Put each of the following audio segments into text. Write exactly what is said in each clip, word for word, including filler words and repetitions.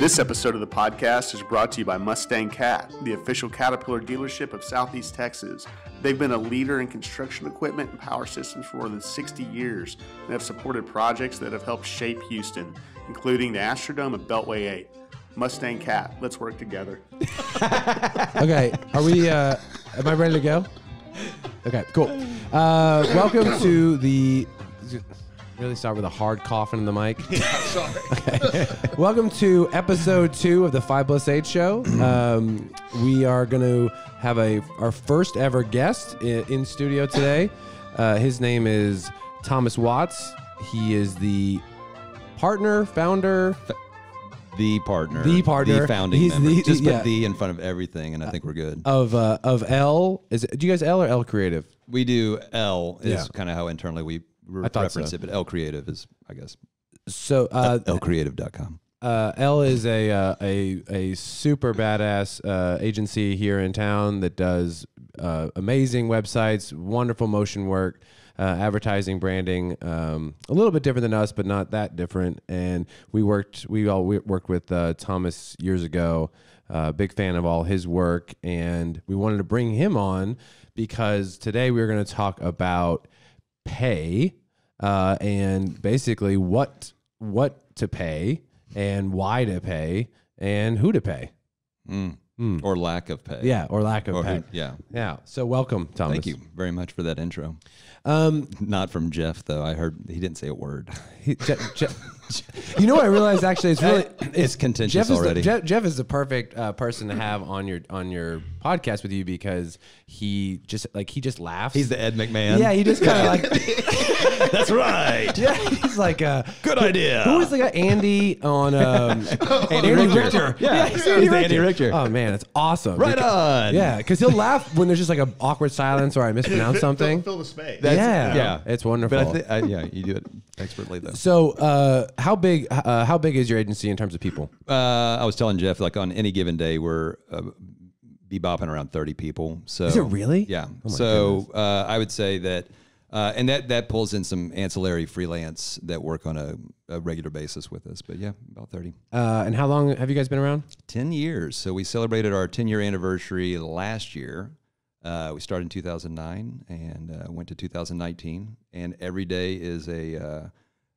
This episode of the podcast is brought to you by Mustang Cat, the official Caterpillar dealership of Southeast Texas. They've been a leader in construction equipment and power systems for more than sixty years and have supported projects that have helped shape Houston, including the Astrodome at Beltway eight. Mustang Cat, let's work together. Okay, are we, uh, am I ready to go? Okay, cool. Uh, welcome to the... Really start with a hard cough in the mic. Yeah, sorry. Okay. Welcome to episode two of the Five Plus Eight Show. Um, we are going to have a our first ever guest in, in studio today. Uh, his name is Thomas Watts. He is the partner, founder, the partner, the partner, the founding He's member. The, Just yeah. put the in front of everything, and I think we're good. Of uh, of Ell, is it, do you guys Ell or Ell Creative? We do Ell. Is yeah. kind of how internally we. I thought so. It, but Ell Creative is, I guess. So uh, Ell Creative dot com. Uh, Ell is a uh, a a super badass uh, agency here in town that does uh, amazing websites, wonderful motion work, uh, advertising, branding. Um, a little bit different than us, but not that different. And we worked. We all we worked with uh, Thomas years ago. Uh, big fan of all his work, and we wanted to bring him on because today we are going to talk about pay. Uh, and basically what what to pay and why to pay and who to pay. Mm. Mm. Or lack of pay. Yeah, or lack of or pay. Who, yeah. Yeah. So welcome, Thomas. Thank you very much for that intro. Um, Not from Jeff, though. I heard he didn't say a word. He, Je Je you know what I realized, actually? It's really it's contentious Jeff already. Is the, Jeff, Jeff is the perfect uh, person to have on your on your podcast with you because he just like he just laughs. He's the Ed McMahon. Yeah, he just kind of like... That's right. Yeah, he's like... Uh, Good idea. Who was the guy? Andy on... Um, Andy Richter. Richter. Yeah, yeah he's, he's Andy, Andy Richter. Richter. Oh, man, that's awesome. Right because, on. Yeah, because he'll laugh when there's just like an awkward silence or I mispronounce something. Fill, fill the space. That's, yeah, yeah, it's wonderful. But I I, yeah, you do it expertly, though. So... Uh, How big? Uh, how big is your agency in terms of people? Uh, I was telling Jeff, like on any given day, we're uh, bebopping around thirty people. So is it really? Yeah. Oh so uh, I would say that, uh, and that that pulls in some ancillary freelance that work on a, a regular basis with us. But yeah, about thirty. Uh, and how long have you guys been around? Ten years. So we celebrated our ten-year anniversary last year. Uh, we started in two thousand nine and uh, went to two thousand nineteen. And every day is a uh,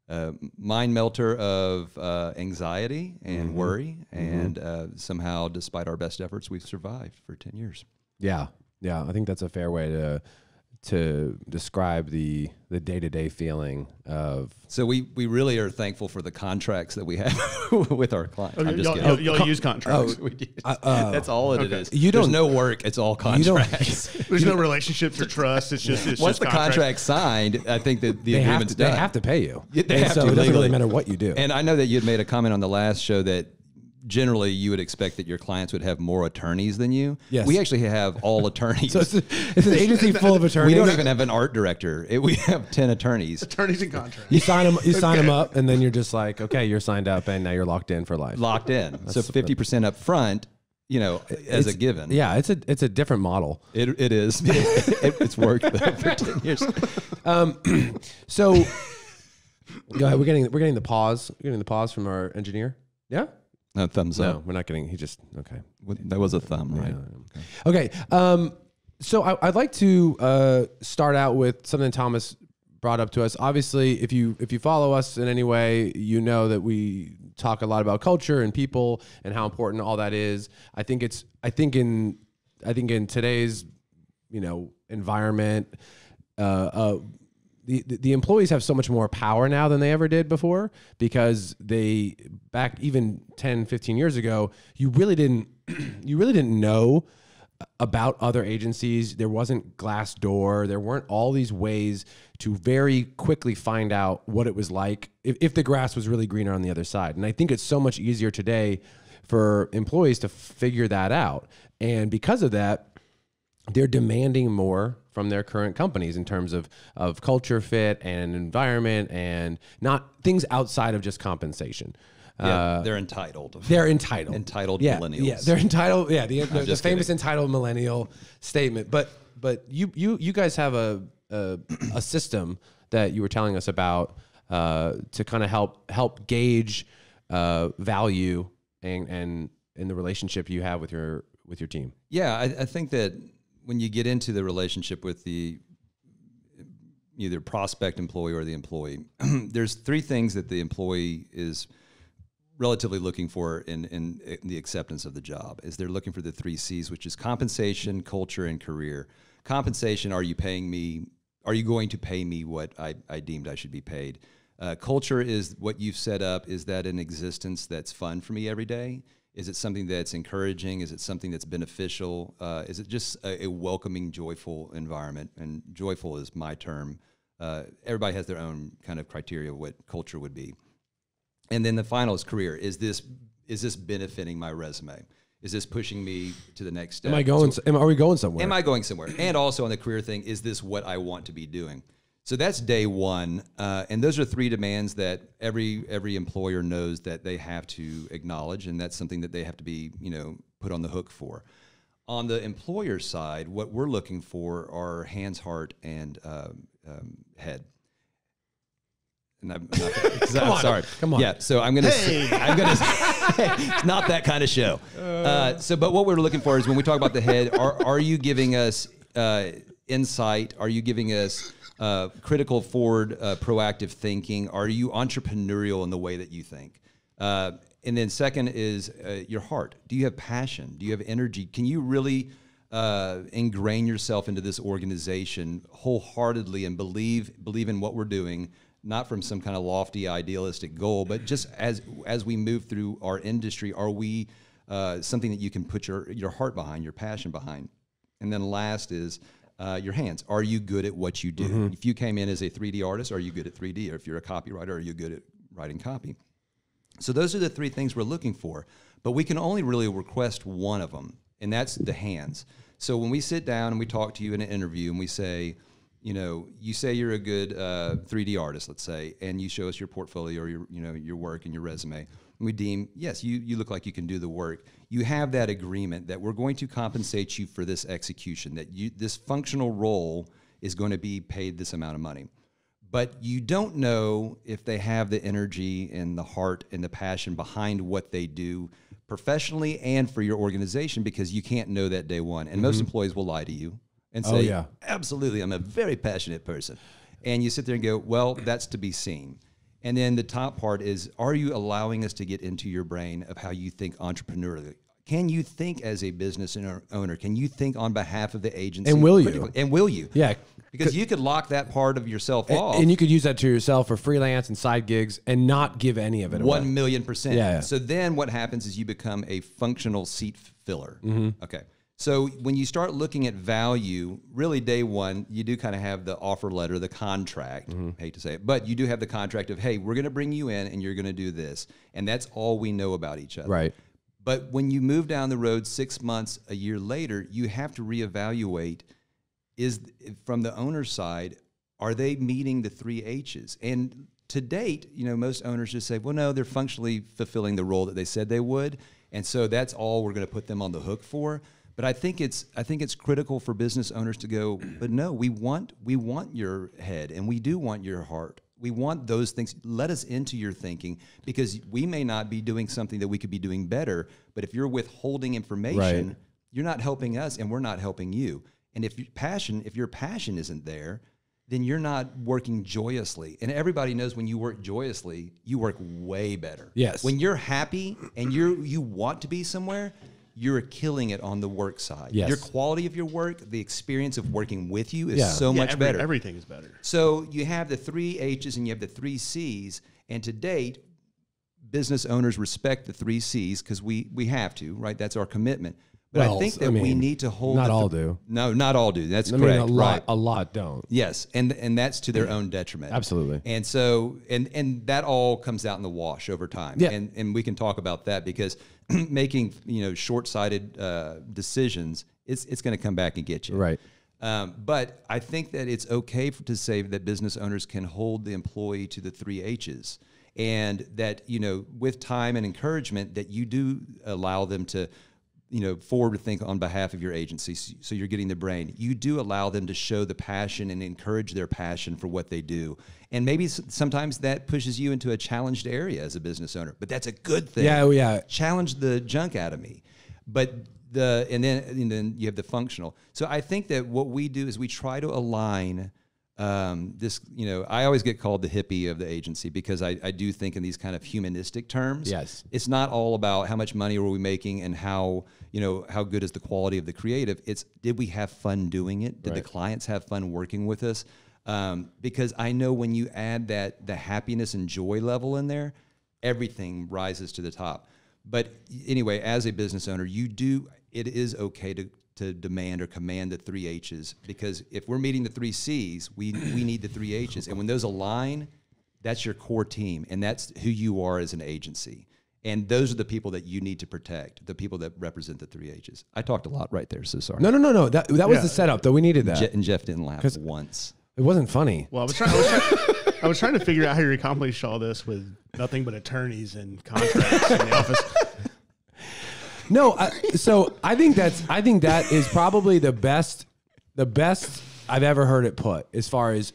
Uh, mind melter of uh, anxiety and mm-hmm. worry, and mm-hmm. uh, somehow, despite our best efforts, we've survived for ten years. Yeah, yeah, I think that's a fair way to to describe the the day to day feeling of. So we we really are thankful for the contracts that we have with our clients. Oh, I'm just kidding. Y'all oh, use contracts. Oh, we do. Uh, uh, that's all it okay. is. You don't There's no work. It's all contracts. There's no relationships or trust. It's just it's once just the contract. contract's signed. I think that the they agreement's have to, done. They have to pay you. Yeah, they and have so to legally. It doesn't really matter what you do. And I know that you had made a comment on the last show that. Generally, you would expect that your clients would have more attorneys than you. Yes. We actually have all attorneys. So it's, it's an agency full of attorneys. We don't even have an art director. It, we have ten attorneys. Attorneys and contracts. You sign them. You okay. sign them up, and then you're just like, okay, you're signed up, and now you're locked in for life. Locked in. That's so fifty percent up front. You know, as it's, a given. Yeah, it's a it's a different model. It it is. it, it's worked though, for ten years. Um, so go ahead. We're getting we're getting the pause. We're getting the pause from our engineer. Yeah. No, thumbs up. No, we're not getting, he just, okay. That was a thumb, right? Yeah. Okay. okay. Um, so I, I'd like to uh, start out with something Thomas brought up to us. Obviously, if you if you follow us in any way, you know that we talk a lot about culture and people and how important all that is. I think it's, I think in, I think in today's, you know, environment, uh, uh, The, the employees have so much more power now than they ever did before because they back even ten, fifteen years ago, you really didn't, you really didn't know about other agencies. There wasn't Glassdoor. There weren't all these ways to very quickly find out what it was like if, if the grass was really greener on the other side. And I think it's so much easier today for employees to figure that out. And because of that, they're demanding more from their current companies in terms of, of culture fit and environment and not things outside of just compensation. Yeah, uh, they're entitled. They're entitled. Entitled yeah, millennials. Yeah, they're entitled. Yeah, the, the, the famous kidding. entitled millennial statement. But but you you you guys have a a, a system that you were telling us about uh, to kind of help help gauge uh, value and and in the relationship you have with your with your team? Yeah, I, I think that when you get into the relationship with the either prospect employee or the employee, there's three things that the employee is relatively looking for in, in, in the acceptance of the job. Is they're looking for the three C's, which is compensation, culture, and career. Compensation, are you paying me, are you going to pay me what I, I deemed I should be paid? Uh, culture is what you've set up. Is that an existence that's fun for me every day? Is it something that's encouraging? Is it something that's beneficial? Uh, is it just a, a welcoming, joyful environment? And joyful is my term. Uh, everybody has their own kind of criteria of what culture would be. And then the final is career. Is this is this benefiting my resume? Is this pushing me to the next step? Am I going? So, am, are we going somewhere? Am I going somewhere? And also on the career thing, is this what I want to be doing? So that's day one, uh, and those are three demands that every every employer knows that they have to acknowledge, and that's something that they have to be, you know, put on the hook for. On the employer side, what we're looking for are hands, heart, and um, um, head. And I'm, not, come I'm on, sorry, come on. Yeah, so I'm gonna. Hey. I'm gonna. It's not that kind of show. Uh, uh, so, but what we're looking for is when we talk about the head, are are you giving us uh, insight? Are you giving us Uh, critical, forward, uh, proactive thinking? Are you entrepreneurial in the way that you think? Uh, and then second is uh, your heart. Do you have passion? Do you have energy? Can you really uh, ingrain yourself into this organization wholeheartedly and believe believe in what we're doing, not from some kind of lofty idealistic goal, but just as as we move through our industry, are we uh, something that you can put your, your heart behind, your passion behind? And then last is Uh, your hands. Are you good at what you do? Mm-hmm. If you came in as a three D artist, are you good at three D? Or if you're a copywriter, are you good at writing copy? So those are the three things we're looking for, but we can only really request one of them, and that's the hands. So when we sit down and we talk to you in an interview and we say, you know, you say you're a good uh, three D artist, let's say, and you show us your portfolio or your, you know, your work and your resume, and we deem, yes, you, you look like you can do the work. You have that agreement that we're going to compensate you for this execution, that you, this functional role is going to be paid this amount of money. But you don't know if they have the energy and the heart and the passion behind what they do professionally and for your organization, because you can't know that day one. And mm-hmm. most employees will lie to you and say, oh, yeah. absolutely, I'm a very passionate person. And you sit there and go, well, that's to be seen. And then the top part is, are you allowing us to get into your brain of how you think entrepreneurially? Can you think as a business owner? Can you think on behalf of the agency? And will you? And will you? Yeah. Because you could lock that part of yourself and, off. And you could use that to yourself for freelance and side gigs and not give any of it away. One million percent. Yeah, yeah. So then what happens is you become a functional seat filler. Mm-hmm. Okay. So when you start looking at value, really day one, you do kind of have the offer letter, the contract, mm-hmm. I hate to say it, but you do have the contract of, hey, we're going to bring you in and you're going to do this. And that's all we know about each other. Right. But when you move down the road six months, a year later, you have to reevaluate is from the owner's side, are they meeting the three H's? And to date, you know, most owners just say, well, no, they're functionally fulfilling the role that they said they would. And so that's all we're going to put them on the hook for. But I think it's I think it's critical for business owners to go, but no, we want we want your head and we do want your heart. We want those things. Let us into your thinking, because we may not be doing something that we could be doing better. But if you're withholding information, right. you're not helping us and we're not helping you. And if your passion, if your passion isn't there, then you're not working joyously. And everybody knows when you work joyously, you work way better. Yes. When you're happy and you you want to be somewhere, you're killing it on the work side. Yes. Your quality of your work, the experience of working with you is yeah. so yeah, much every, better. Everything is better. So you have the three H's and you have the three C's. And to date, business owners respect the three C's because we, we have to, right? That's our commitment. But well, I think that I mean, we need to hold... Not all do. No, not all do. That's I correct. Mean, a, lot, right. a lot don't. Yes, and and that's to their yeah. own detriment. Absolutely. And so, and and that all comes out in the wash over time. Yeah. And, and we can talk about that because making, you know, short-sighted uh, decisions, it's, it's going to come back and get you. Right. Um, but I think that it's okay for, to say that business owners can hold the employee to the three H's. And that, you know, with time and encouragement, that you do allow them to... you know, forward to think on behalf of your agency. So you're getting the brain. You do allow them to show the passion and encourage their passion for what they do. And maybe sometimes that pushes you into a challenged area as a business owner, but that's a good thing. Yeah, yeah. Challenge the junk out of me. But the, and then, and then you have the functional. So I think that what we do is we try to align um, this, you know, I always get called the hippie of the agency because I, I do think in these kind of humanistic terms. Yes. It's not all about how much money are we making and how, you know, how good is the quality of the creative. It's, did we have fun doing it? Did right. the clients have fun working with us? Um, because I know when you add that, the happiness and joy level in there, everything rises to the top. But anyway, as a business owner, you do, it is okay to, to demand or command the three H's, because if we're meeting the three C's, we, we need the three H's. And when those align, that's your core team. And that's who you are as an agency. And those are the people that you need to protect, the people that represent the three H's. I talked a lot right there, so sorry. No, no, no, no. That, that was yeah. the setup, though. We needed that. Je- and Jeff didn't laugh once. It wasn't funny. Well, I was, trying, I, was trying, I was trying to figure out how you accomplished all this with nothing but attorneys and contracts in the office. No, I, so I think that's I think that is probably the best the best I've ever heard it put, as far as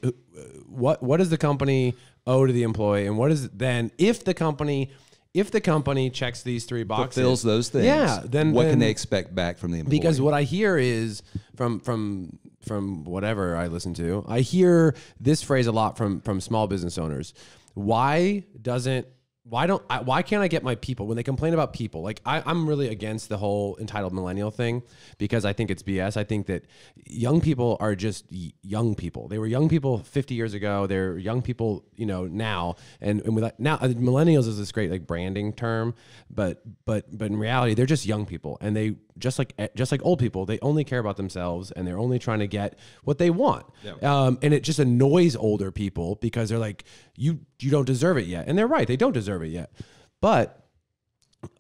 what what does the company owe to the employee, and what is then if the company if the company checks these three boxes, fulfills those things. Yeah, then what then, can they expect back from the employee? Because what I hear is from from from whatever I listen to, I hear this phrase a lot from from small business owners. Why doesn't Why don't I, why can't I get my people when they complain about people? Like I, I'm really against the whole entitled millennial thing, because I think it's B S. I think that young people are just young people. They were young people fifty years ago. They're young people, you know, now. And, and with now millennials is this great like branding term, but but but in reality they're just young people, and they just like just like old people, they only care about themselves and they're only trying to get what they want. Yeah. Um, and it just annoys older people because they're like, you you don't deserve it yet, and they're right, they don't deserve it yet. But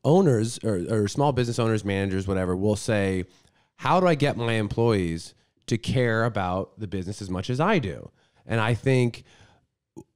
owners or, or small business owners, managers, whatever, will say, how do I get my employees to care about the business as much as I do? And I think,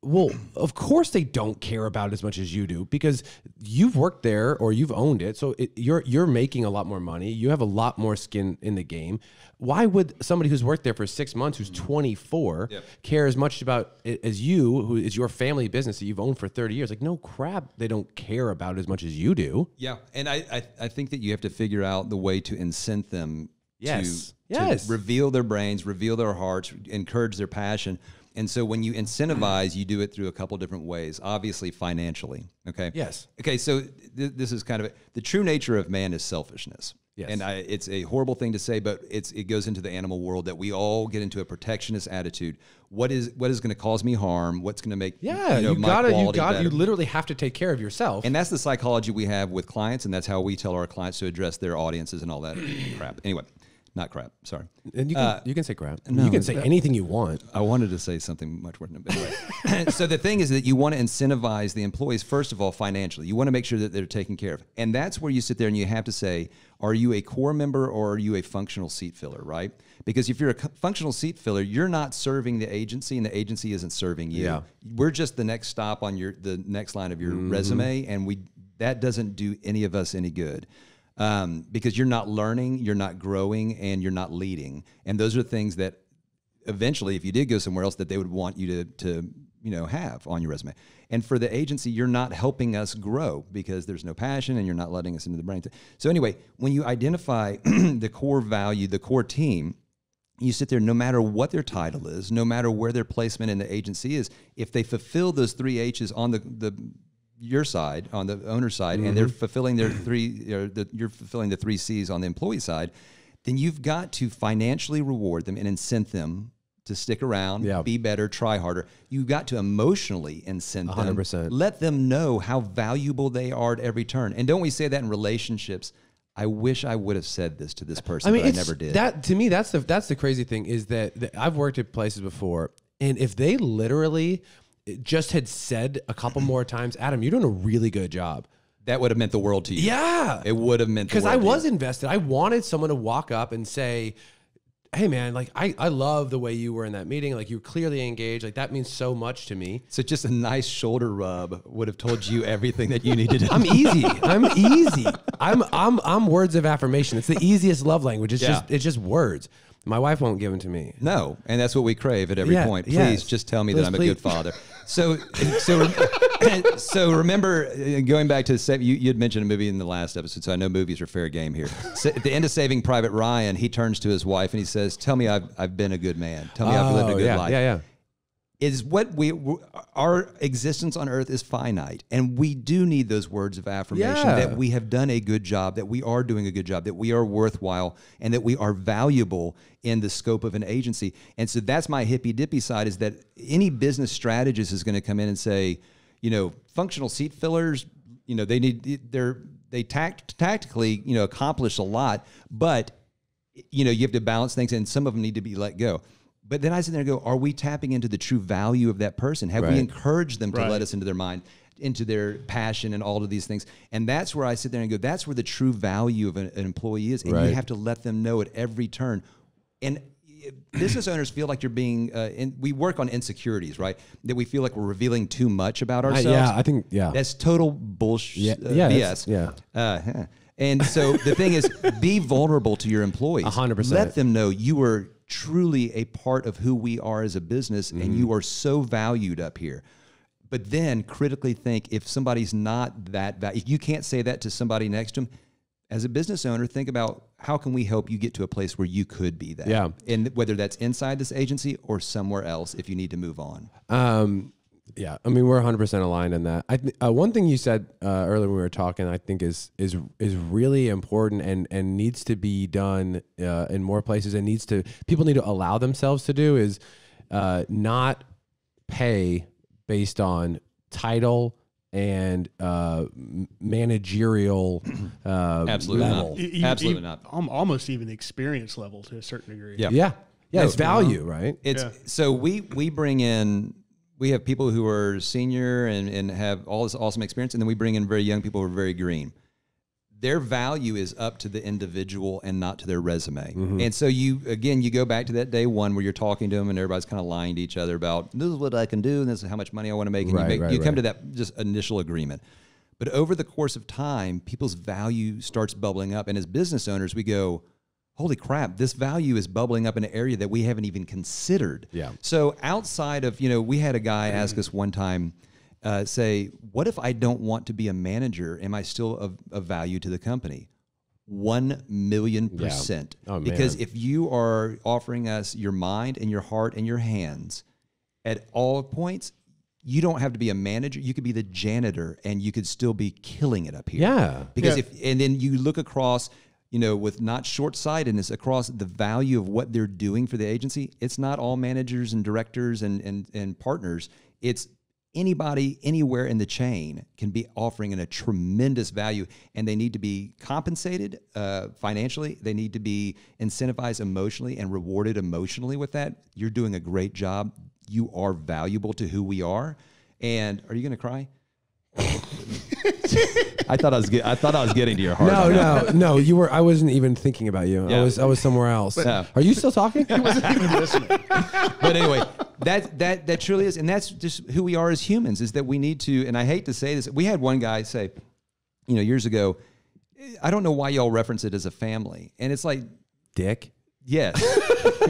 well, of course they don't care about it as much as you do, because you've worked there or you've owned it. So it, you're, you're making a lot more money. You have a lot more skin in the game. Why would somebody who's worked there for six months, who's twenty-four, yep. care as much about it as you, who is your family business that you've owned for thirty years? Like, no crap, they don't care about it as much as you do. Yeah. And I, I, I think that you have to figure out the way to incent them yes. to, yes. to reveal their brains, reveal their hearts, encourage their passion. And so when you incentivize, you do it through a couple different ways, obviously financially. Okay. Yes. Okay. So th this is kind of a, the true nature of man is selfishness. Yes. And I, it's a horrible thing to say, but it's, it goes into the animal world that we all get into a protectionist attitude. What is, what is going to cause me harm? What's going to make, yeah, you know, you gotta, you gotta, you literally have to take care of yourself. And that's the psychology we have with clients. And that's how we tell our clients to address their audiences and all that crap. Anyway. Not crap, sorry. And you can, uh, you can say crap. No, you can say anything you want. I wanted to say something much worse. Anyway. So the thing is that you want to incentivize the employees, first of all, financially. You want to make sure that they're taken care of. And that's where you sit there and you have to say, are you a core member or are you a functional seat filler, right? Because if you're a functional seat filler, you're not serving the agency and the agency isn't serving you. Yeah. We're just the next stop on your the next line of your mm-hmm. resume, and we that doesn't do any of us any good. Um, because you're not learning, you're not growing, and you're not leading. And those are things that eventually, if you did go somewhere else, that they would want you to, to, you know, have on your resume. And for the agency, you're not helping us grow because there's no passion and you're not letting us into the brain. So anyway, when you identify the core value, the core team, you sit there, no matter what their title is, no matter where their placement in the agency is, if they fulfill those three H's on the, the your side, on the owner's side, mm-hmm. and they're fulfilling their three, you know, the, you're fulfilling the three C's on the employee side, then you've got to financially reward them and incent them to stick around, yeah. be better, try harder. You've got to emotionally incent one hundred percent. Them. Let them know how valuable they are at every turn. And don't we say that in relationships? I wish I would have said this to this person, I mean, but I never did. That, to me, that's the, that's the crazy thing, is that, that I've worked at places before, and if they literally... It just had said a couple more times, Adam, you're doing a really good job. That would have meant the world to you. Yeah. It would have meant the world to you. Because I was invested. I wanted someone to walk up and say, hey man, like I, I love the way you were in that meeting. Like you were clearly engaged. Like that means so much to me. So just a nice shoulder rub would have told you everything that you needed. I'm easy. I'm easy. I'm, I'm, I'm words of affirmation. It's the easiest love language. It's yeah. just, it's just words. My wife won't give them to me. No. And that's what we crave at every yeah, point. Please yes. just tell me please, that I'm please. a good father. So, so, so remember going back to the, you, you'd mentioned a movie in the last episode. So I know movies are fair game here. So at the end of Saving Private Ryan, he turns to his wife and he says, tell me I've, I've been a good man. Tell me oh, I've lived a good yeah, life. Yeah, yeah. Is what we, our existence on earth is finite. And we do need those words of affirmation yeah. that we have done a good job, that we are doing a good job, that we are worthwhile, and that we are valuable in the scope of an agency. And so that's my hippy-dippy side, is that any business strategist is going to come in and say, you know, functional seat fillers, you know, they need, they're, they tact, tactically, you know, accomplish a lot, but, you know, you have to balance things and some of them need to be let go. But then I sit there and go, are we tapping into the true value of that person? Have right. we encouraged them to right. let us into their mind, into their passion and all of these things? And that's where I sit there and go, that's where the true value of an, an employee is. And right. you have to let them know at every turn. And business owners feel like you're being, uh, in, we work on insecurities, right? That we feel like we're revealing too much about ourselves. I, yeah, I think, yeah. That's total bullshit. Yeah, uh, yeah, B S. Yeah. Uh, huh. And so the thing is, be vulnerable to your employees. one hundred percent. Let them know you are truly a part of who we are as a business, mm-hmm. and you are so valued up here. But then critically think, if somebody's not that valued, if you can't say that to somebody next to them, as a business owner, think about how can we help you get to a place where you could be that? Yeah. And whether that's inside this agency or somewhere else if you need to move on. Um, yeah, I mean, we're one hundred percent aligned on that. I th uh, one thing you said uh, earlier when we were talking, I think is is is really important and and needs to be done uh, in more places. And needs to people need to allow themselves to do is uh, not pay based on title and uh, managerial uh, absolutely level. Not. E absolutely e not. Almost even experience level to a certain degree. Yeah, yeah, yeah. No, it's value, no. right? It's yeah. so we we bring in. We have people who are senior and, and have all this awesome experience, and then we bring in very young people who are very green. Their value is up to the individual and not to their resume. Mm-hmm. And so you, again, you go back to that day one where you're talking to them and everybody's kind of lying to each other about, this is what I can do and this is how much money I want to make. And right, you, make, right, you come right. to that just initial agreement. But over the course of time, people's value starts bubbling up. And as business owners, we go, holy crap, this value is bubbling up in an area that we haven't even considered. Yeah. So outside of, you know, we had a guy ask us one time, uh, say, what if I don't want to be a manager? Am I still of, of value to the company? One million percent. Yeah. Oh, man. Because if you are offering us your mind and your heart and your hands at all points, you don't have to be a manager. You could be the janitor and you could still be killing it up here. Yeah. Because yeah. if, and then you look across, you know, with not short-sightedness across the value of what they're doing for the agency, it's not all managers and directors and, and, and partners. It's anybody, anywhere in the chain can be offering in a tremendous value, and they need to be compensated uh, financially. They need to be incentivized emotionally and rewarded emotionally with that. You're doing a great job. You are valuable to who we are. And are you going to cry? I thought I was get, I thought I was getting to your heart. No, no, no. You were. I wasn't even thinking about you. Yeah. I was. I was somewhere else. But, yeah. Are you still talking? He wasn't even listening. But anyway, that that that truly is, and that's just who we are as humans. Is that we need to. And I hate to say this. We had one guy say, you know, years ago, I don't know why y'all reference it as a family, and it's like, Dick. Yes.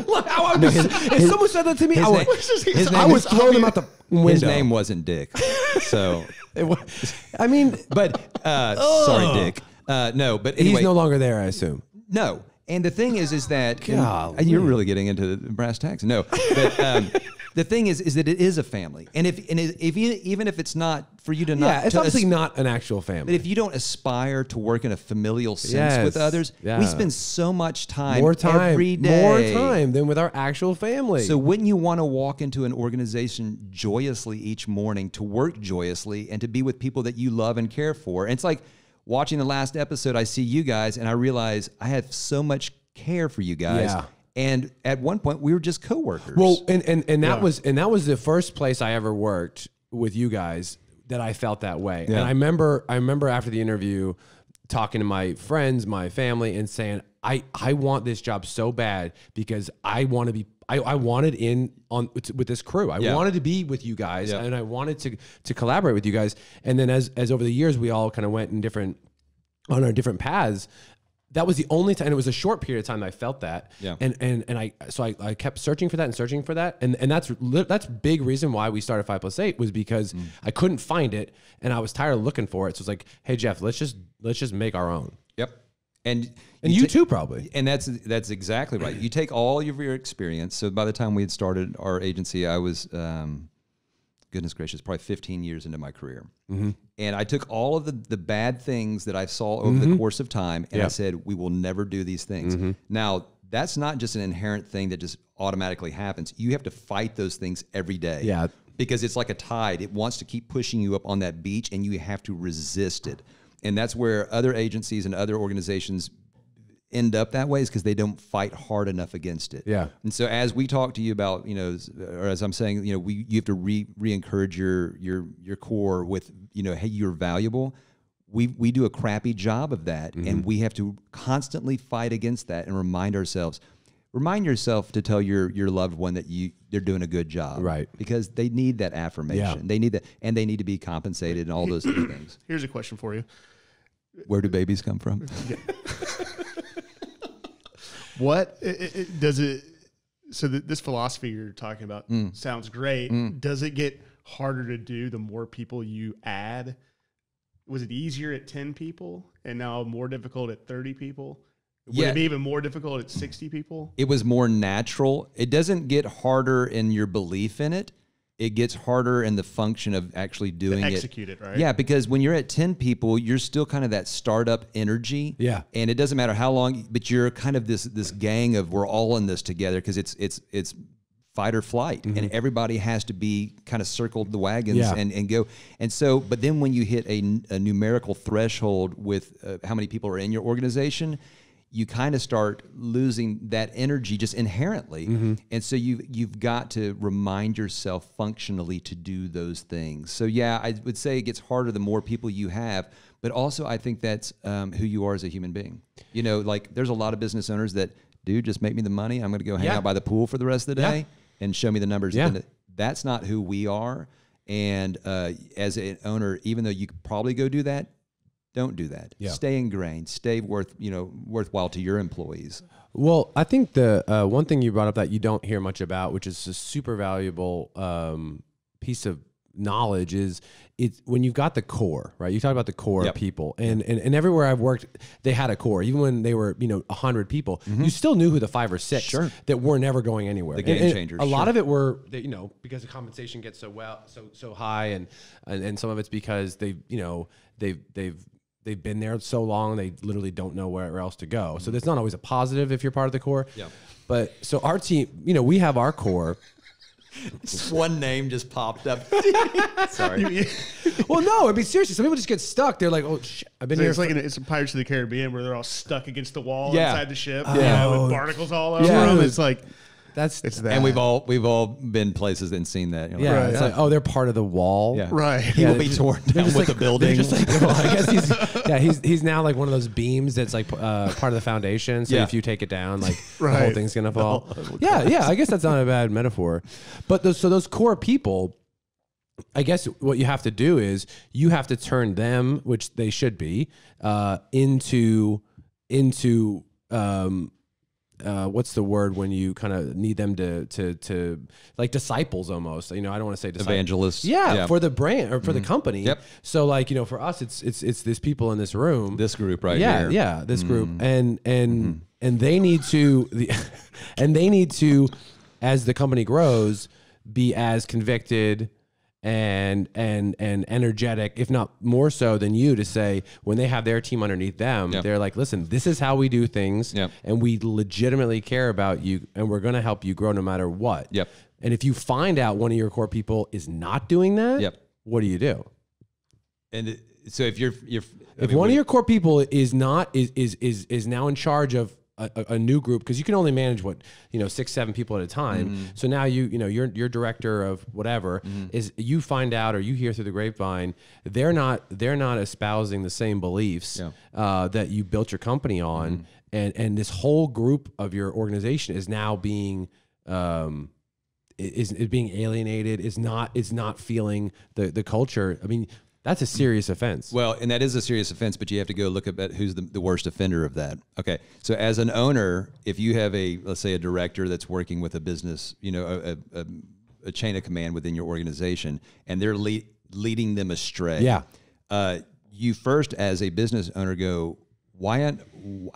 Look, I no, his, if his, someone said that to me, I would, name, I was throwing him out the window. His name wasn't Dick. So, it was, I mean, but, uh, oh. sorry, Dick. Uh, no, but anyway, he's no longer there, I assume. No. And the thing is, is that and, and you're really getting into the brass tacks. No, but, um, the thing is, is that it is a family. And if, and if you, even if it's not for you to not, yeah, it's to obviously not an actual family. But if you don't aspire to work in a familial sense yes. with others, yeah. we spend so much time, more time every day, more time than with our actual family. So wouldn't you want to walk into an organization joyously each morning, to work joyously and to be with people that you love and care for? And it's like watching the last episode, I see you guys and I realize I have so much care for you guys. Yeah. And at one point we were just coworkers. Well, and, and, and that yeah. was, and that was the first place I ever worked with you guys that I felt that way. Yeah. And I remember, I remember after the interview, talking to my friends, my family, and saying, I, I want this job so bad because I want to be, I, I wanted in on with this crew. I yeah. wanted to be with you guys yeah. and I wanted to, to collaborate with you guys. And then as, as over the years, we all kind of went in different, on our different paths. That was the only time, and it was a short period of time that I felt that. Yeah. And, and, and I, so I, I kept searching for that and searching for that. And, and that's, that's big reason why we started Five Plus Eight was because mm. I couldn't find it and I was tired of looking for it. So it's like, hey Jeff, let's just, let's just make our own. Yep. And, and you, you too, probably. And that's, that's exactly right. You take all of your experience. So by the time we had started our agency, I was, um, goodness gracious, probably fifteen years into my career. Mm-hmm. And I took all of the, the bad things that I saw over mm-hmm. the course of time and yep. I said, we will never do these things. Mm-hmm. Now, that's not just an inherent thing that just automatically happens. You have to fight those things every day. Yeah. Because it's like a tide. It wants to keep pushing you up on that beach and you have to resist it. And that's where other agencies and other organizations end up that way, is because they don't fight hard enough against it. Yeah. And so as we talk to you about, you know, or as I'm saying, you know, we, you have to re re-encourage your, your, your core with, you know, hey, you're valuable. We, we do a crappy job of that. Mm-hmm. And we have to constantly fight against that and remind ourselves, remind yourself to tell your, your loved one that you, they're doing a good job. Right. Because they need that affirmation. Yeah. They need that. And they need to be compensated and all those things. Here's a question for you. Where do babies come from? Yeah. What it, it, does it, so that this philosophy you're talking about mm. sounds great. Mm. Does it get harder to do the more people you add? Was it easier at ten people and now more difficult at thirty people? Would yeah. it be even more difficult at sixty people? It was more natural. It doesn't get harder in your belief in it. It gets harder in the function of actually doing it. Execute it, right? Yeah, because when you're at ten people, you're still kind of that startup energy. Yeah. And it doesn't matter how long, but you're kind of this this gang of, we're all in this together, because it's it's it's fight or flight. Mm-hmm. And everybody has to be kind of circled the wagons yeah. and, and go. And so, but then when you hit a, a numerical threshold with uh, how many people are in your organization, you kind of start losing that energy just inherently. Mm-hmm. And so you've, you've got to remind yourself functionally to do those things. So yeah, I would say it gets harder the more people you have, but also I think that's um, who you are as a human being. You know, like there's a lot of business owners that, dude, just make me the money. I'm going to go hang yeah. out by the pool for the rest of the day yeah. and show me the numbers. Yeah. And that's not who we are. And uh, as an owner, even though you could probably go do that, don't do that. Yeah. Stay ingrained. Stay worth you know worthwhile to your employees. Well, I think the uh, one thing you brought up that you don't hear much about, which is a super valuable um, piece of knowledge, is it's when you've got the core, right? You talk about the core yep. of people, and, and and everywhere I've worked, they had a core. Even when they were you know a hundred people, mm-hmm. you still knew who the five or six sure. that were never going anywhere. The game and, changers. And a sure. lot of it were they, you know because the compensation gets so well so so high, and and, and some of it's because they you know they've they've They've been there so long, they literally don't know where else to go. So that's not always a positive if you're part of the core. Yeah. But so our team, you know, we have our core. One name just popped up. Sorry. Well, no, I mean, seriously, some people just get stuck. They're like, oh, shit, I've been so here. It's like an, it's a Pirates of the Caribbean where they're all stuck against the wall yeah. inside the ship. Oh. Yeah. With barnacles all over yeah. them. It's like... That's it's that. And we've all we've all been places and seen that. You know, yeah, like, right. It's like, oh, they're part of the wall. Yeah. Right. He yeah, will be just, torn down with like, the building. Like, well, I guess he's yeah, he's he's now like one of those beams that's like uh, part of the foundation. So yeah. if you take it down, like right. the whole thing's gonna fall. No. Yeah, yeah. I guess that's not a bad metaphor. But those so those core people, I guess what you have to do is you have to turn them, which they should be, uh, into into. Um, Uh, what's the word when you kind of need them to, to, to like disciples almost, you know, I don't want to say disciples. Evangelists. Yeah, yeah. For the brand or for mm-hmm. the company. Yep. So like, you know, for us, it's, it's, it's these people in this room, this group right yeah, here. Yeah. This mm-hmm. group. And, and, mm-hmm. and they need to, the, and they need to, as the company grows, be as convicted and, and, and energetic, if not more so than you, to say when they have their team underneath them, yep. they're like, listen, this is how we do things. Yep. And we legitimately care about you and we're going to help you grow no matter what. Yep. And if you find out one of your core people is not doing that, yep. what do you do? And it, so if you're, you're if I mean, one we, of your core people is not, is, is, is, is now in charge of, a, a new group, because you can only manage what, you know, six, seven people at a time. Mm-hmm. So now you, you know, your, your director of whatever mm-hmm. is, you find out, or you hear through the grapevine, they're not, they're not espousing the same beliefs yeah. uh, that you built your company on. Mm-hmm. And, and this whole group of your organization is now being, um, is, is being alienated, is not, is not feeling the, the culture. I mean, that's a serious offense. Well, and that is a serious offense, but you have to go look at who's the, the worst offender of that. Okay, so as an owner, if you have a, let's say, a director that's working with a business, you know, a, a, a chain of command within your organization, and they're lead, leading them astray. Yeah. Uh, you first, as a business owner, go, why,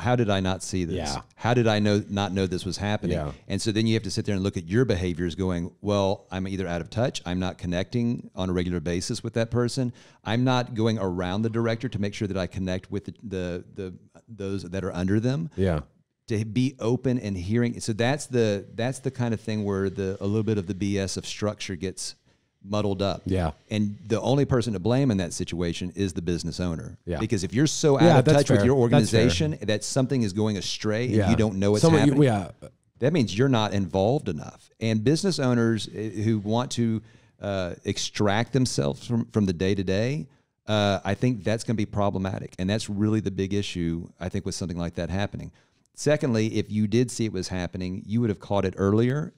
how did I not see this? Yeah. How did I know not know this was happening? Yeah. And so then you have to sit there and look at your behaviors going, well, I'm either out of touch, I'm not connecting on a regular basis with that person, I'm not going around the director to make sure that I connect with the, the, the those that are under them. Yeah. To be open and hearing. So that's the, that's the kind of thing where the, a little bit of the B S of structure gets muddled up. Yeah. And the only person to blame in that situation is the business owner. Yeah. Because if you're so out yeah, of touch fair. with your organization that something is going astray yeah. and you don't know what's Someone, happening, you, yeah. that means you're not involved enough. And business owners who want to uh, extract themselves from, from the day-to-day, -day, uh, I think that's going to be problematic. And that's really the big issue, I think, with something like that happening. Secondly, if you did see it was happening, you would have caught it earlier,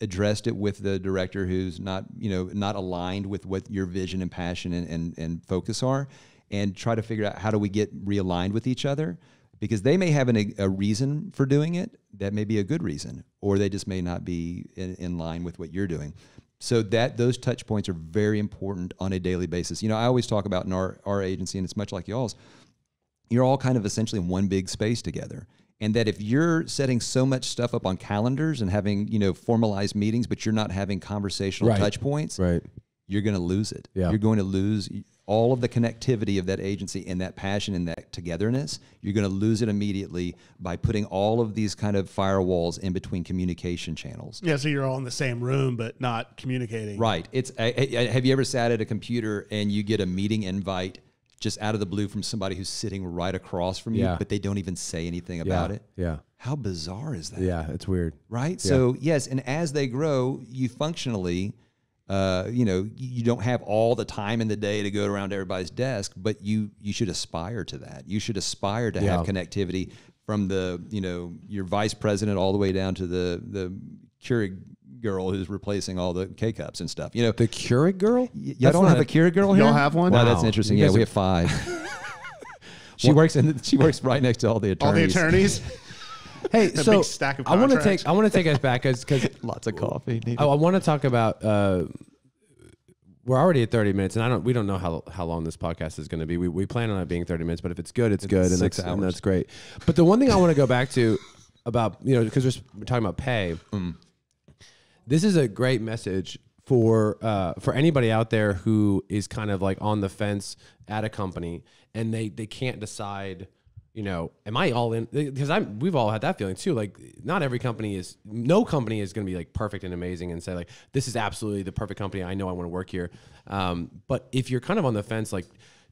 addressed it with the director who's not, you know, not aligned with what your vision and passion and, and, and focus are, and try to figure out how do we get realigned with each other, because they may have an, a reason for doing it that may be a good reason, or they just may not be in, in line with what you're doing. So that those touch points are very important on a daily basis. You know, I always talk about in our, our agency, and it's much like y'all's, you're all kind of essentially in one big space together. And that if you're setting so much stuff up on calendars and having, you know, formalized meetings, but you're not having conversational right. touch points, right. you're going to lose it. Yeah. You're going to lose all of the connectivity of that agency and that passion and that togetherness. You're going to lose it immediately by putting all of these kind of firewalls in between communication channels. Yeah, so you're all in the same room but not communicating. Right. It's I, I, have you ever sat at a computer and you get a meeting invite just out of the blue from somebody who's sitting right across from you, yeah. but they don't even say anything about yeah. it. Yeah. How bizarre is that? Yeah, it's weird. Right? Yeah. So yes, and as they grow, you functionally, uh, you know, you don't have all the time in the day to go around to everybody's desk, but you you should aspire to that. You should aspire to yeah. have connectivity from the, you know, your vice president all the way down to the the Keurig girl who's replacing all the K-cups and stuff. You know, the Keurig girl? Y y'all don't have a Keurig girl here? Y'all have one? Wow, wow, that's interesting. Yeah, we have five. she well, works in, she works right next to all the attorneys. All the attorneys? Hey, a so big stack of I want to take I want to take us back cuz lots of coffee needed. I, I want to talk about uh we're already at thirty minutes, and I don't we don't know how how long this podcast is going to be. We we plan on it being thirty minutes, but if it's good, it's, it's good, and that's, and that's great. But the one thing I want to go back to about, you know, cuz we're, we're talking about pay. Mm. This is a great message for uh, for anybody out there who is kind of like on the fence at a company, and they they can't decide, you know, am I all in? Because I'm we've all had that feeling too. Like, not every company is, no company is going to be like perfect and amazing and say like this is absolutely the perfect company. I know I want to work here. Um, but if you're kind of on the fence, like,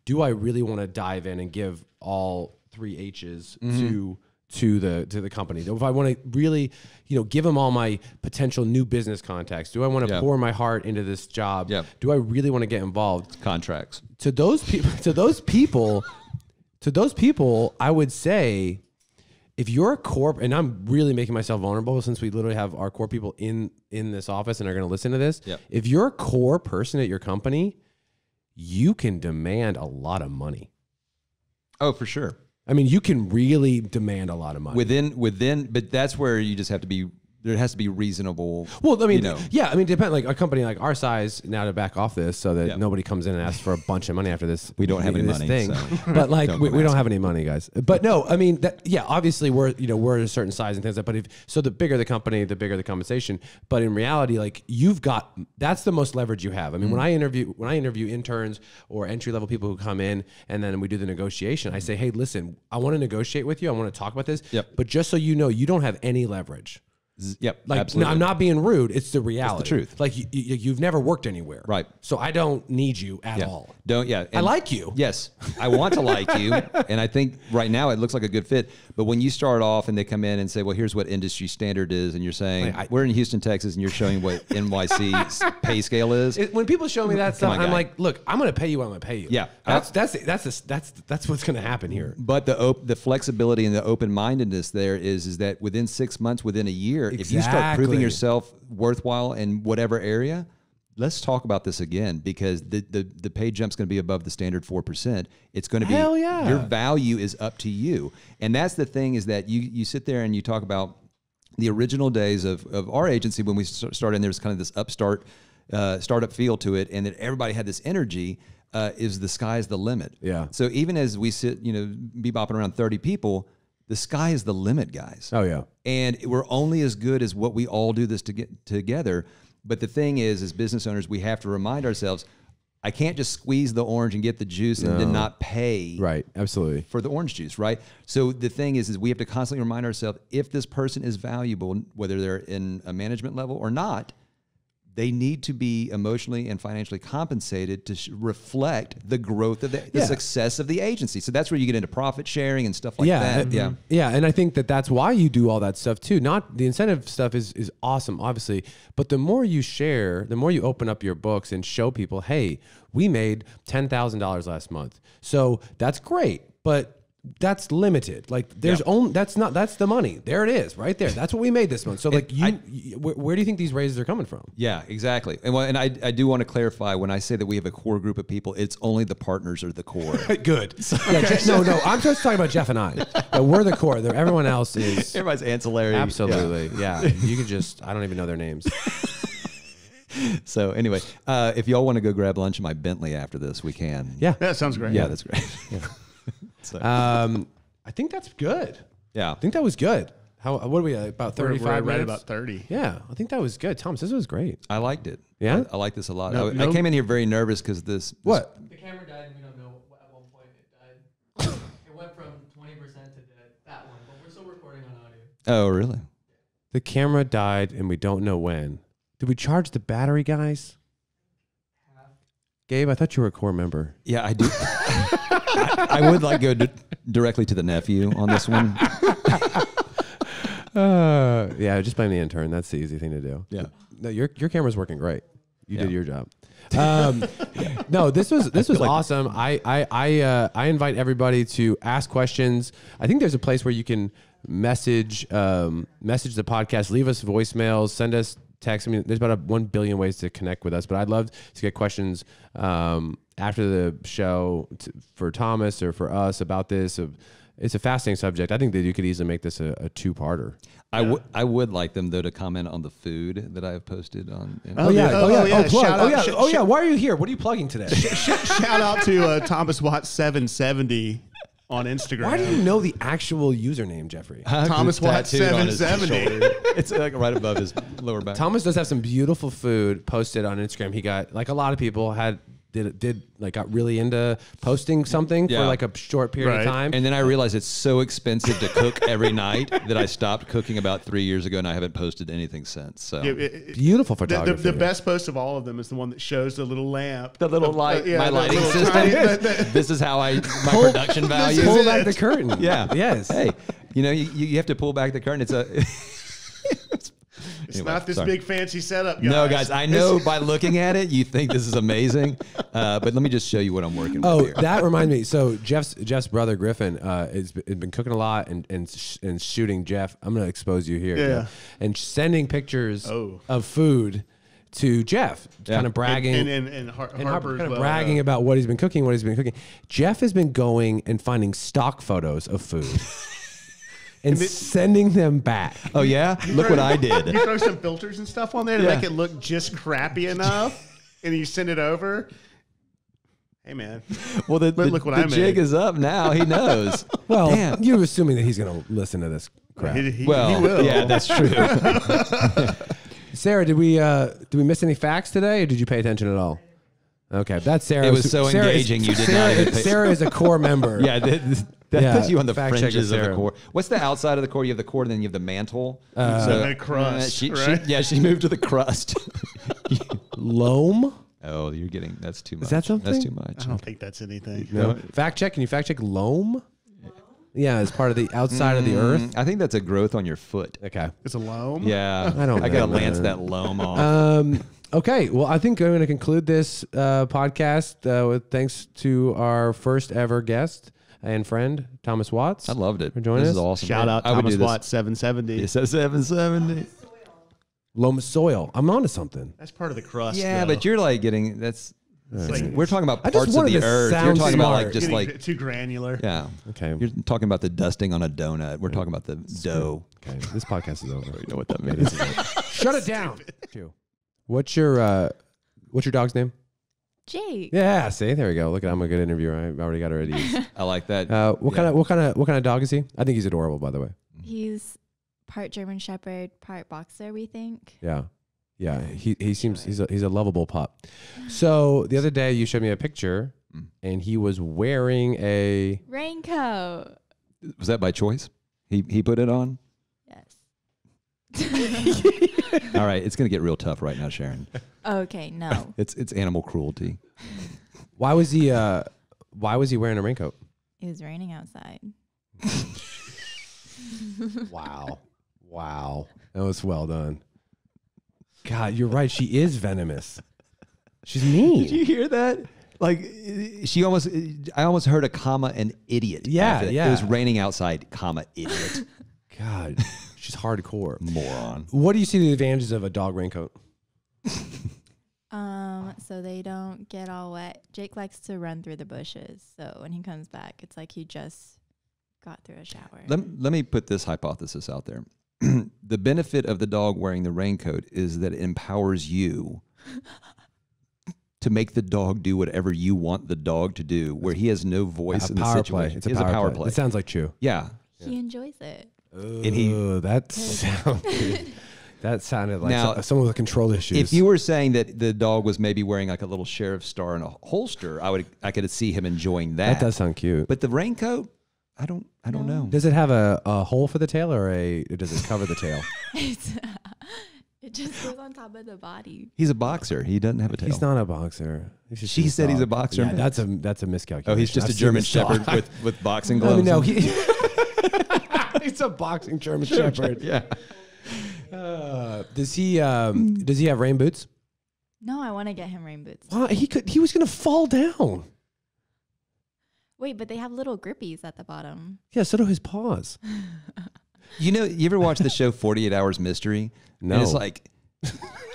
do I really want to dive in and give all three H's mm-hmm. to to the to the company? If I want to really, you know, give them all my potential new business contacts, do I want to yeah. pour my heart into this job? Yeah. Do I really want to get involved? Contracts. To those people, to those people, to those people, I would say, if you're a corp, and I'm really making myself vulnerable since we literally have our core people in in this office and are going to listen to this. Yeah. If you're a core person at your company, you can demand a lot of money. Oh, for sure. I mean, you can really demand a lot of money within, within, but that's where you just have to be, there has to be reasonable. Well, I mean, you know. yeah, I mean, depend like a company like our size now to back off this so that yeah. nobody comes in and asks for a bunch of money after this. We don't have any money, thing. So. But like, don't we, we don't have any money, guys, but no, I mean, that, yeah, obviously we're, you know, we're at a certain size and things like that, but if, so the bigger the company, the bigger the compensation, but in reality, like you've got, that's the most leverage you have. I mean, mm-hmm. when I interview, when I interview interns or entry-level people who come in and then we do the negotiation, I say, hey, listen, I want to negotiate with you. I want to talk about this, yep. but just so you know, you don't have any leverage. Yep. Like, absolutely. No, I'm not being rude. It's the reality. It's the truth. Like you, you, you've never worked anywhere. Right. So I don't need you at yeah. all. Don't. Yeah. And I like you. Yes. I want to like you. And I think right now it looks like a good fit. But when you start off and they come in and say, well, here's what industry standard is. And you're saying, I, I, we're in Houston, Texas, and you're showing what N Y C's pay scale is. It, when people show me that stuff, on, I'm guy. like, look, I'm going to pay you. I'm going to pay you. Yeah. That's, that's, that's, that's, that's, that's what's going to happen here. But the, op the flexibility and the open-mindedness there is, is that within six months, within a year, exactly. If you start proving yourself worthwhile in whatever area, let's talk about this again, because the the, the pay jump's going to be above the standard four percent. It's going to be, hell yeah. Your value is up to you. And that's the thing, is that you, you sit there and you talk about the original days of, of our agency. When we started, and there was kind of this upstart, uh, startup feel to it, and that everybody had this energy, uh, is the sky's the limit. Yeah. So even as we sit, you know, be bopping around thirty people, the sky is the limit, guys. Oh yeah. And we're only as good as what we all do this to get together. But the thing is, as business owners, we have to remind ourselves, I can't just squeeze the orange and get the juice no. and then not pay. Right. Absolutely. For the orange juice. Right. So the thing is, is we have to constantly remind ourselves, if this person is valuable, whether they're in a management level or not, they need to be emotionally and financially compensated to sh reflect the growth of the, the yeah. success of the agency. So that's where you get into profit sharing and stuff like yeah, that. Mm-hmm. Yeah. Yeah. And I think that that's why you do all that stuff too. Not the incentive stuff is, is awesome, obviously, but the more you share, the more you open up your books and show people, hey, we made ten thousand dollars last month. So that's great, but that's limited. Like there's yeah. only, that's not, that's the money. There it is right there. That's what we made this month. So and like you, I, you where, where do you think these raises are coming from? Yeah, exactly. And, well, and I, I do want to clarify, when I say that we have a core group of people, it's only the partners are the core. Good. So, yeah, Jeff, no, no. I'm just talking about Jeff and I. But we're the core. Everyone else is. Everybody's ancillary. Absolutely. Yeah. yeah. You can just, I don't even know their names. So anyway, uh, if y'all want to go grab lunch in my Bentley after this, we can. Yeah. That sounds great. Yeah, yeah. That's great. Yeah. So. Um, I think that's good. Yeah, I think that was good. How? What are we about? Thirty-five. Right about thirty. Yeah, I think that was good. Thomas, this was great. I liked it. Yeah, I, I like this a lot. No, I, no. I came in here very nervous because this, this. What? The camera died. And we don't know at one point it died. It went from twenty percent to that one, but we're still recording on audio. Oh, really? The camera died, and we don't know when. Did we charge the battery, guys? Yeah. Gabe, I thought you were a core member. Yeah, I do. I, I would like to go directly to the nephew on this one. uh, yeah, just blame the intern. That's the easy thing to do. Yeah. No, your your camera's working great. You yeah. did your job. Um, yeah. No, this was this I was awesome. Like I I I, uh, I invite everybody to ask questions. I think there's a place where you can message um, message the podcast, leave us voicemails, send us text. I mean, there's about a one billion ways to connect with us, but I'd love to get questions um, after the show t for Thomas or for us about this. It's a fascinating subject. I think that you could easily make this a, a two-parter. I would, I would like them though to comment on the food that I have posted on. You know. Oh yeah, oh yeah, oh yeah, oh, plug. Shout oh, yeah. Out, oh yeah. Why are you here? What are you plugging today? Shout out to uh, Thomas Watts seven seventy. On Instagram. Why do you know the actual username, Jeffrey? I'm Thomas Watts seven seventy. It's like right above his lower back. Thomas does have some beautiful food posted on Instagram. He got, like a lot of people had, did, did like got really into posting something yeah. for like a short period right. of time. And then I realized it's so expensive to cook every night that I stopped cooking about three years ago and I haven't posted anything since. So yeah, it, it, beautiful photography. The, the, the best post of all of them is the one that shows the little lamp. The little light, uh, yeah, my lighting little system. Tiny, that, that, this is how I, my pull, production value. Pull back the curtain. Yeah. Yes. Hey, you know, you, you have to pull back the curtain. It's a... it's It's anyway, not this sorry. big fancy setup, guys. No, guys, I know by looking at it, you think this is amazing, uh, but let me just show you what I'm working oh, with here. Oh, that reminds me. So Jeff's, Jeff's brother, Griffin, uh, has been cooking a lot and, and, sh and shooting Jeff. I'm going to expose you here. Yeah. yeah. And sending pictures oh. of food to Jeff, yeah. kind of bragging. And, and, and, and, Har and Harper's kind of well, bragging uh, about what he's been cooking, what he's been cooking. Jeff has been going and finding stock photos of food. And it, sending them back. Oh, yeah? Look throw, what I did. You throw some filters and stuff on there to yeah. make it look just crappy enough, and you send it over. Hey, man. Well, the, the, look what the I jig made. is up now. He knows. Well, damn. You're assuming that he's going to listen to this crap. He, he, well, he will. Yeah, that's true. Sarah, did we, uh, did we miss any facts today, or did you pay attention at all? Okay, that's Sarah. It was so Sarah engaging is, you did Sarah, not even pay. Sarah is a core member. Yeah, That yeah. puts you on the Fact fringes of the core. What's the outside of the core? You have the core, and then you have the mantle. Uh, so the crust, uh, she, right? she, Yeah, she moved to the crust. Loam? Oh, you're getting, that's too much. Is that something? That's too much. I don't think that's anything. No. Fact check, can you fact check loam? Yeah, as part of the outside mm, of the earth. I think that's a growth on your foot. Okay. It's a loam? Yeah. I don't I got to lance that loam off. Um, okay. Well, I think I'm going to conclude this uh, podcast uh, with thanks to our first ever guest and friend, Thomas Watts. I loved it. For joining this us. Is awesome. Shout out I Thomas Watts, seven seventy. It's a seven seventy. Loam of soil. I'm onto something. That's part of the crust. Yeah, though. But you're like getting, that's... Like, we're talking about parts of the earth. You're talking smart. About like just Getting like too granular. Yeah. Okay. You're talking about the dusting on a donut. We're right. talking about the dough. Okay. This podcast is over. You know what that means. Shut it down. What's your uh, what's your dog's name? Jake. Yeah. See, there we go. Look, I'm a good interviewer. I already got already. I like that. Uh, what yeah. kind of what kind of what kind of dog is he? I think he's adorable, by the way. He's part German Shepherd, part boxer. We think. Yeah. Yeah, he, he seems, he's a, he's a lovable pup. So the other day you showed me a picture and he was wearing a... raincoat. Was that by choice? He, he put it on? Yes. All right, it's going to get real tough right now, Sharon. Okay, no. It's, it's animal cruelty. Why was he, uh, why was he wearing a raincoat? It was raining outside. Wow. Wow. That was well done. God, you're right. She is venomous. She's mean. Did you hear that? Like, she almost, I almost heard a comma and idiot. Yeah, it. yeah. It was raining outside, comma, idiot. God, she's hardcore. Moron. What do you see the advantages of a dog raincoat? Um, so they don't get all wet. Jake likes to run through the bushes. So when he comes back, it's like he just got through a shower. Let, let me put this hypothesis out there. The benefit of the dog wearing the raincoat is that it empowers you to make the dog do whatever you want the dog to do, where he has no voice in the situation. Play. It's a, power, a power play. play. It sounds like Chew. Yeah. He yeah. enjoys it. Oh, and he, that, sounded, that sounded like now, someone with control issues. If you were saying that the dog was maybe wearing like a little sheriff's star in a holster, I, would, I could see him enjoying that. That does sound cute. But the raincoat... I don't. I don't no. know. Does it have a, a hole for the tail, or a? Or does it cover the tail? It's, uh, it just goes on top of the body. He's a boxer. He doesn't have a tail. He's not a boxer. She said dog. he's a boxer. Yeah, that's a that's a miscalculation. Oh, he's just I've a German Shepherd dog. with with boxing gloves. I mean, no, he, he's a boxing German Shepherd. Yeah. Uh, does he? Um, does he have rain boots? No, I want to get him rain boots. Wow, he could. He was gonna fall down. Wait, but they have little grippies at the bottom. Yeah, so do his paws. You know, you ever watch the show forty-eight hours mystery? No. And it's like,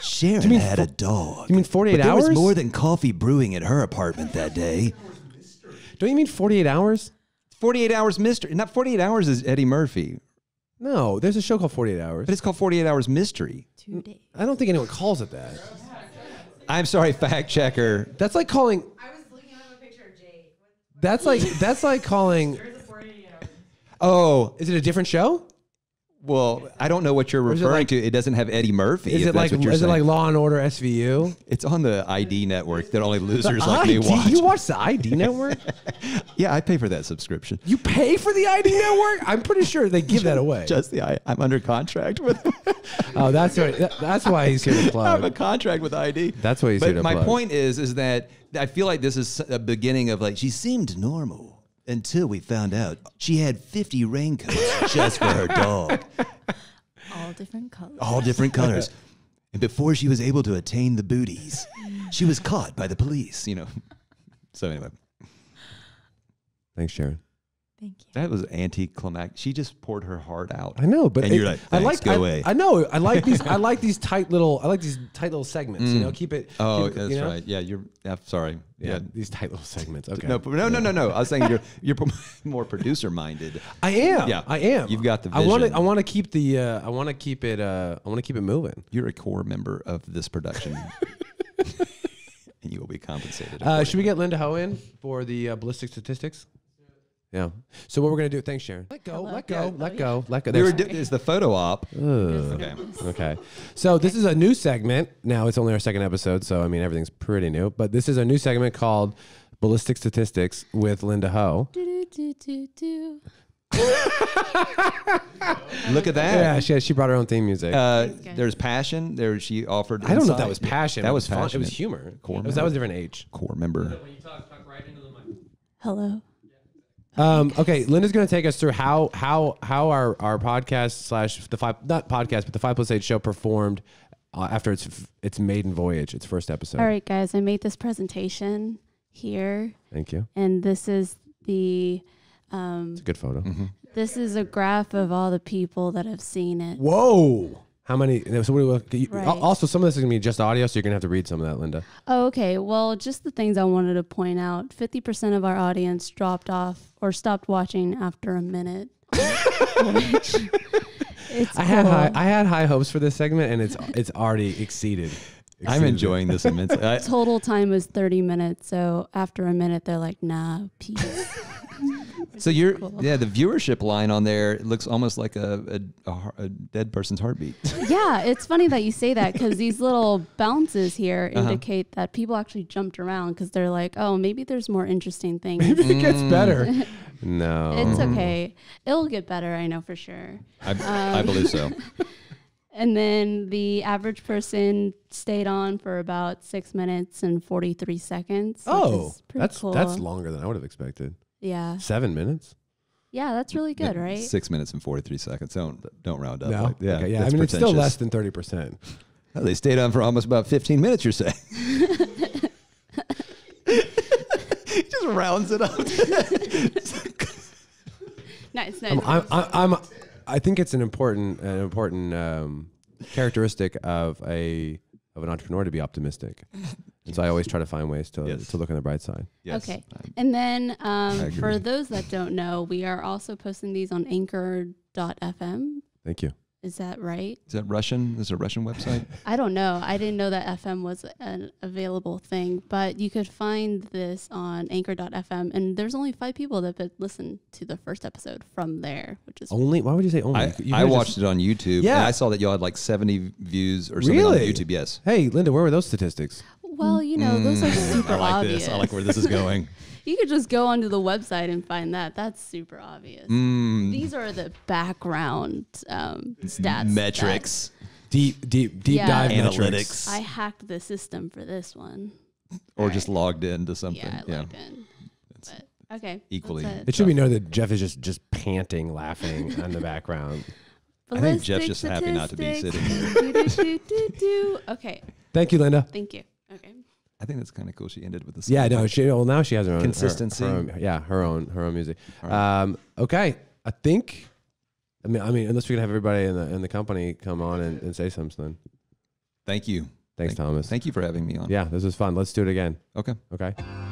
Sharon had a dog. You mean forty-eight but there hours? There was more than coffee brewing at her apartment that day. Don't you mean forty-eight hours? forty-eight hours mystery. Not forty-eight hours is Eddie Murphy. No, there's a show called forty-eight hours. But it's called forty-eight hours mystery. Two days. I don't think anyone calls it that. I'm sorry, fact checker. That's like calling... That's like that's like calling. Oh, is it a different show? Well, I don't know what you're referring like, to. It doesn't have Eddie Murphy. Is it like is saying. it like Law and Order S V U? It's on the I D network that only losers the like I D? Me watch. You watch the I D network? Yeah, I pay for that subscription. You pay for the I D network? I'm pretty sure they give that away. Just the I, I'm under contract with. Oh, that's right. That, that's why he's here to plug. I have a contract with I D. That's why he's but here to plug. But my point is, is that. I feel like this is a beginning of like, she seemed normal until we found out she had fifty raincoats just for her dog. All different colors. All different colors. And before she was able to attain the booties, she was caught by the police, you know. So anyway. Thanks, Sharon. Thank you. That was anticlimactic. She just poured her heart out. I know, but and it, you're like, I like. Go I, away. I know. I like these. I like these tight little. I like these tight little segments. Mm. You know, keep it. Oh, keep, that's you know? right. Yeah, you're. I'm sorry. Yeah, yeah, these tight little segments. Okay. No, no, no, no, no. I was saying you're you're more producer minded. I am. Yeah, I am. You've got the vision. I want to. I want to keep the. Uh, I want to keep it. Uh, I want to keep it moving. You're a core member of this production. And you will be compensated. Uh, should we get Linda Ho in for the uh, ballistic statistics? Yeah. So what we're gonna do? Thanks, Sharon. Let go. Hello. Let go. Hello. Let go. Let go. We were it's the photo op. Okay. Okay. So this is a new segment. Now it's only our second episode, so I mean everything's pretty new. But this is a new segment called Ballistic Statistics with Linda Ho. Do, do, do, do. Look at that. Yeah, she, she brought her own theme music. Uh, there's passion. There she offered. I don't inside. know if that was passion. That was, was passion. It was humor. Core. That was, that was a different age. Core member. Hello. Um, okay, Linda's going to take us through how how how our our podcast slash the five not podcast but the Five Plus Eight Show performed uh, after its its maiden voyage, its first episode. All right, guys, I made this presentation here. Thank you. And this is the. Um, it's a good photo. Mm-hmm. This is a graph of all the people that have seen it. Whoa! How many? So what do you, right. Also, some of this is going to be just audio, so you're going to have to read some of that, Linda. Oh, okay. Well, just the things I wanted to point out. fifty percent of our audience dropped off or stopped watching after a minute. Which, it's I, cool. had high, I had high hopes for this segment, and it's it's already exceeded. Exceeded. I'm enjoying this immensely. Total time was thirty minutes, so after a minute, they're like, nah, peace. So you're, cool. yeah, the viewership line on there, it looks almost like a, a, a, a dead person's heartbeat. Yeah, it's funny that you say that because these little bounces here uh-huh. indicate that people actually jumped around because they're like, oh, maybe there's more interesting things. Maybe it mm. gets better. No. It's okay. It'll get better, I know for sure. I, um, I believe so. And then the average person stayed on for about six minutes and forty-three seconds. Oh, that's cool. That's longer than I would have expected. Yeah. Seven minutes? Yeah, that's really good, yeah, right? Six minutes and forty-three seconds. Don't don't round up. No. Like, yeah, okay, yeah. I mean, it's still less than thirty percent. Well, they stayed on for almost about fifteen minutes. You're saying? Just rounds it up. Nice, nice. I'm, I'm, I'm, I'm, I think it's an important, an important um, characteristic of a of an entrepreneur to be optimistic. And so I always try to find ways to, yes. to look on the bright side. Yes. Okay. And then um, for those that don't know, we are also posting these on anchor dot F M. Thank you. Is that right? Is that Russian? Is it a Russian website? I don't know. I didn't know that F M was an available thing, but you could find this on anchor dot F M. And there's only five people that have listened to the first episode from there, which is only. Why would you say only? I, you I watched just, it on YouTube. Yeah, and I saw that y'all had like seventy views or something really? on YouTube. Yes. Hey, Linda, where were those statistics? Well, you know, mm. those are super I like obvious. This. I like where this is going. You could just go onto the website and find that. That's super obvious. Mm. These are the background um, stats. Metrics. Deep, deep, deep yeah. dive analytics. Metrics. I hacked the system for this one. Or All just right. logged into something. Yeah, I yeah. logged in. But, okay. Equally. It. it should be noted that Jeff is just, just panting, laughing in the background. I think Jeff's just happy not to be sitting here. do, do, do, do, do. Okay. Thank you, Linda. Thank you. Okay. I think that's kind of cool. She ended with this. Yeah, no, she, well, now she has her own consistency. Her, her own, yeah, her own, her own music. Right. Um, okay, I think. I mean, I mean, unless we can have everybody in the in the company come on and, and say something. Thank you. Thanks, Thank Thomas. You. Thank you for having me on. Yeah, this was fun. Let's do it again. Okay. Okay.